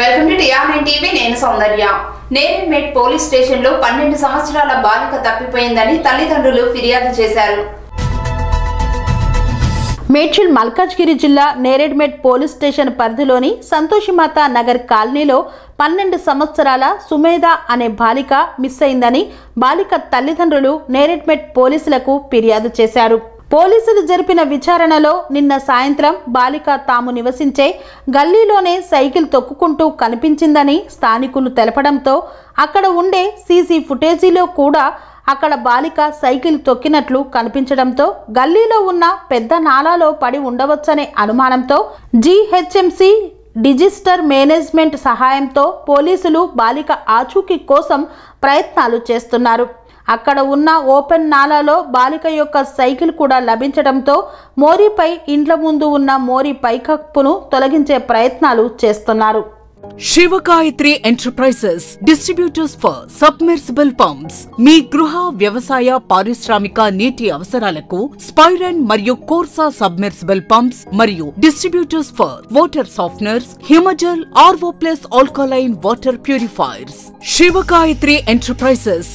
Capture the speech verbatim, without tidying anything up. Welcome to TRN TV. నేను సౌందర్య. Neredmet police స్టేషన్లో పన్నెండు సంవత్సరాల బాలిక తప్పిపోయిందని తల్లిదండ్రులు ఫిర్యాదు చేశారు. మేడ్చల్ మల్కాజ్గిరి జిల్లా నేరేడ్మెట్ పోలీస్ స్టేషన్ పరిధిలోని సంతోషిమాత నగర్ కాలనీలో పన్నెండు సంవత్సరాల సుమేధ అనే బాలిక మిస్ అయిందని బాలిక తల్లిదండ్రులు నేరేడ్మెట్ పోలీసులకు ఫిర్యాదు చేశారు. పోలీసులు జరిపిన విచారణలో నిన్న సాయంత్రం బాలిక తాము నివసించే గల్లీలోనే సైకిల్ తొక్కుకుంటూ కనిపించిందని స్థానికులు తెలపడంతో అక్కడ ఉండే సీసీ ఫుటేజీలో కూడా అక్కడ బాలిక సైకిల్ తొక్కినట్లు కనిపించడంతో గల్లీలో ఉన్న పెద్ద నాలాలో పడి ఉండవచ్చనే అనుమానంతో జీహెచ్ఎంసీ డిజిస్టర్ మేనేజ్మెంట్ సహాయంతో పోలీసులు బాలిక ఆచూకీ కోసం ప్రయత్నాలు చేస్తున్నారు. అక్కడ ఉన్న ఓపెన్ నాలాలో బాలిక యొక్క సైకిల్ కూడా లభించడంతో మోరీపై ఇండ్ల ముందు ఉన్న మోరీ పైకప్పును తొలగించే ప్రయత్నాలు చేస్తున్నారు. Shivagayatri enterprises distributors for submersible pumps. మీ గృహ, వ్యవసాయ, పారిశ్రామిక నీటి అవసరాలకు స్పైరన్ మరియు కోర్సా సబ్మెర్సిబుల్ పంప్స్ మరియు distributors for water softeners, Himajal, RO plus alkaline water purifiers. Shivagayatri enterprises